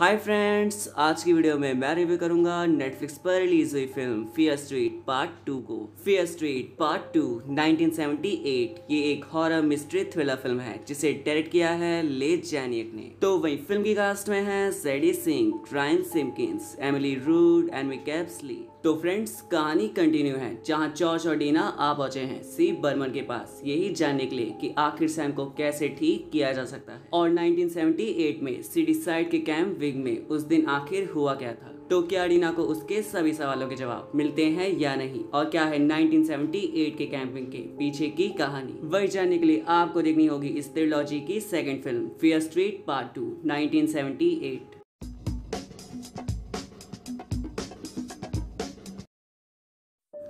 Hi friends, आज की video में मैं रिव्यू करूंगा नेटफ्लिक्स पर रिलीज हुई फिल्म फियर स्ट्रीट पार्ट 2 को। फियर स्ट्रीट पार्ट 2 1978 ये एक हॉरर मिस्ट्री थ्रिलर फिल्म है जिसे डायरेक्ट किया है ले जैनियक ने। तो वहीं फिल्म की कास्ट में है Sadie Sink, Ryan Simpkins, Emily Rudd and McCabe Slye. तो फ्रेंड्स कहानी कंटिन्यू है जहाँ जॉर्ज और डीना आ पहुंचे हैं सी बर्मन के पास, यही जानने के लिए कि आखिर सैम को कैसे ठीक किया जा सकता है और 1978 में सिटी साइड के कैंप विग में उस दिन आखिर हुआ क्या था। तो क्या डीना को उसके सभी सवालों के जवाब मिलते हैं या नहीं, और क्या है 1978 के कैंपिंग के पीछे की कहानी, वही जानने के लिए आपको देखनी होगी इस ट्रिलॉजी की second film fear street part 2 1978।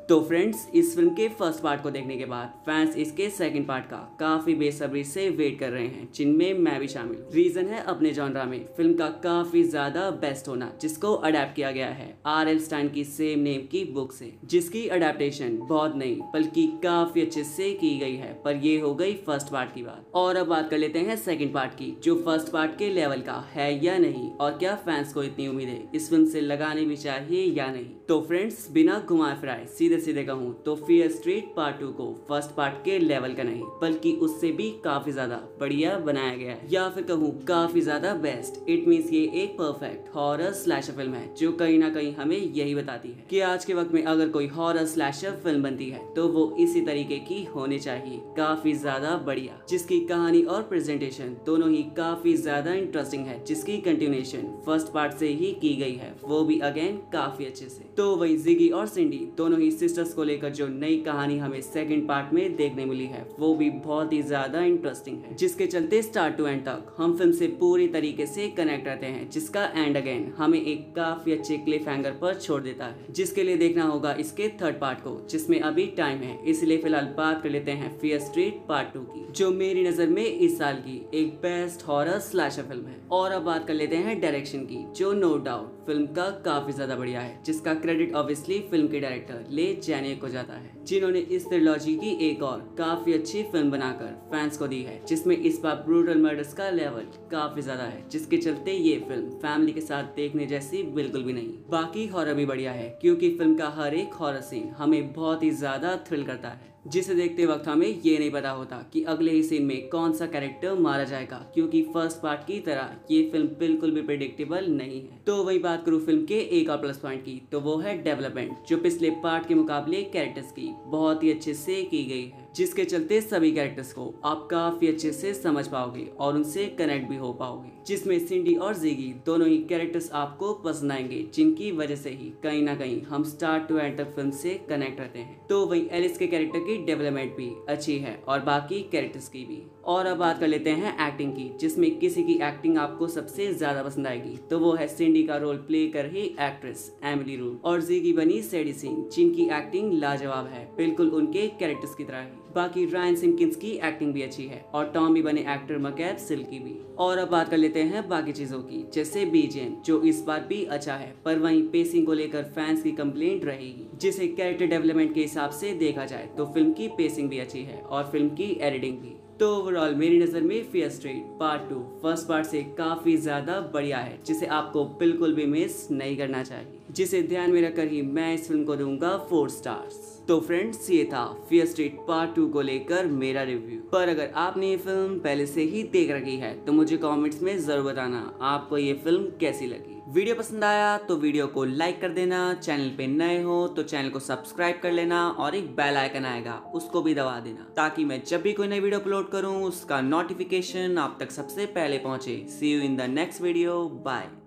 तो फ्रेंड्स इस फिल्म के फर्स्ट पार्ट को देखने के बाद फैंस इसके सेकंड पार्ट का काफी बेसब्री से वेट कर रहे हैं, जिनमें मैं भी शामिल हूँ। रीजन है अपने जॉनरा में फिल्म का काफी ज्यादा बेस्ट होना, जिसको अडेप्ट किया गया है आर.एल. स्टाइन की सेम नेम की बुक से, जिसकी अडेप्टेशन बहुत नहीं बल्कि काफी अच्छे से की गई है। पर ये हो गई फर्स्ट पार्ट की बात, और अब बात कर लेते हैं सेकेंड पार्ट की, जो फर्स्ट पार्ट के लेवल का है या नहीं, और क्या फैंस को इतनी उम्मीद है इस फिल्म से लगानी भी चाहिए या नहीं। तो फ्रेंड्स बिना घुमाए फिराए सीधे कहूँ तो फियर स्ट्रीट पार्ट 2 को फर्स्ट पार्ट के लेवल का नहीं बल्कि उससे भी काफी ज्यादा बढ़िया बनाया गया है, या फिर कहूँ काफी ज्यादा बेस्ट। इट मींस ये एक परफेक्ट हॉरर स्लैशर फिल्म है जो कहीं ना कहीं हमें यही बताती है कि आज के वक्त में अगर कोई हॉरर स्लैशर फिल्म बनती है तो वो इसी तरीके की होनी चाहिए, काफी ज्यादा बढ़िया, जिसकी कहानी और प्रेजेंटेशन दोनों ही काफी ज्यादा इंटरेस्टिंग है, जिसकी कंटिन्यूएशन फर्स्ट पार्ट से ही की गई है, वो भी अगेन काफी अच्छे से। तो वही जिगी और सिंडी दोनों ही सिस्टर्स को लेकर जो नई कहानी हमें सेकंड पार्ट में देखने मिली है वो भी बहुत ही ज्यादा इंटरेस्टिंग है, जिसके चलते स्टार्ट टू एंड तक हम फिल्म से पूरी तरीके से कनेक्ट रहते हैं, जिसका एंड अगेन हमें एक काफी अच्छे क्लिफ हैंगर पर छोड़ देता है, जिसके लिए देखना होगा इसके थर्ड पार्ट को, जिसमें अभी टाइम है। इसलिए फिलहाल बात कर लेते हैं फियर स्ट्रीट पार्ट 2 की, जो मेरी नजर में इस साल की एक बेस्ट हॉरर स्लैशर फिल्म है। और अब बात कर लेते हैं डायरेक्शन की, जो नो डाउट फिल्म का काफी ज्यादा बढ़िया है, जिसका क्रेडिट ऑब्वियसली फिल्म के डायरेक्टर लेह जैनियक को जाता है, जिन्होंने इस ट्रिलॉजी की एक और काफी अच्छी फिल्म बनाकर फैंस को दी है, जिसमें इस बार ब्रूटल मर्डर्स का लेवल काफी ज्यादा है, जिसके चलते ये फिल्म फैमिली के साथ देखने जैसी बिल्कुल भी नहीं। बाकी हॉरर भी बढ़िया है क्योंकि फिल्म का हर एक हॉरर सीन हमें बहुत ही ज्यादा थ्रिल करता है, जिसे देखते वक्त हमें ये नहीं पता होता कि अगले ही सीन में कौन सा कैरेक्टर मारा जाएगा, क्योंकि फर्स्ट पार्ट की तरह ये फिल्म बिल्कुल भी प्रेडिक्टेबल नहीं है। तो वही बात करूँ फिल्म के एक और प्लस पॉइंट की, तो वो है डेवलपमेंट, जो पिछले पार्ट के मुकाबले कैरेक्टर्स की बहुत ही अच्छे से की गई है, जिसके चलते सभी कैरेक्टर्स को आप काफी अच्छे से समझ पाओगे और उनसे कनेक्ट भी हो पाओगे, जिसमें सिंडी और जिगी दोनों ही कैरेक्टर्स आपको पसंद आएंगे, जिनकी वजह से ही कहीं ना कहीं हम स्टार्ट टू एंड तक फिल्म से कनेक्ट रहते हैं। तो वहीं एलिस के कैरेक्टर की डेवलपमेंट भी अच्छी है और बाकी कैरेक्टर्स की भी। और अब बात कर लेते हैं एक्टिंग की, जिसमें किसी की एक्टिंग आपको सबसे ज्यादा पसंद आएगी, तो वो है सिंडी का रोल प्ले कर रही एक्ट्रेस एमिली रूड और जिगी बनी सैडी सिंह, जिनकी एक्टिंग लाजवाब है, बिल्कुल उनके कैरेक्टर्स की तरह। बाकी रायन सिमकिंस की एक्टिंग भी अच्छी है और टॉमी बने एक्टर मकैब सिल की भी। और अब बात कर लेते हैं बाकी चीजों की, जैसे बीजीएम, जो इस बार भी अच्छा है, पर वहीं पेसिंग को लेकर फैंस की कंप्लेंट रहेगी, जिसे कैरेक्टर डेवलपमेंट के हिसाब से देखा जाए तो फिल्म की पेसिंग भी अच्छी है और फिल्म की एडिटिंग भी। तो ओवरऑल मेरी नज़र में fear street part 2 first part से काफ़ी ज़्यादा बढ़िया है, जिसे आपको बिल्कुल भी मिस नहीं करना चाहिए, जिसे ध्यान में रखकर ही मैं इस फिल्म को दूंगा 4 स्टार्स। तो फ्रेंड्स ये था फियर स्ट्रीट पार्ट 2 को लेकर मेरा रिव्यू। पर अगर आपने ये फिल्म पहले से ही देख रखी है तो मुझे कॉमेंट्स में ज़रूर बताना आपको ये फिल्म कैसी लगी। वीडियो पसंद आया तो वीडियो को लाइक कर देना, चैनल पे नए हो तो चैनल को सब्सक्राइब कर लेना, और एक बेल आइकन आएगा उसको भी दबा देना, ताकि मैं जब भी कोई नई वीडियो अपलोड करूं उसका नोटिफिकेशन आप तक सबसे पहले पहुंचे। See you in the next video, bye.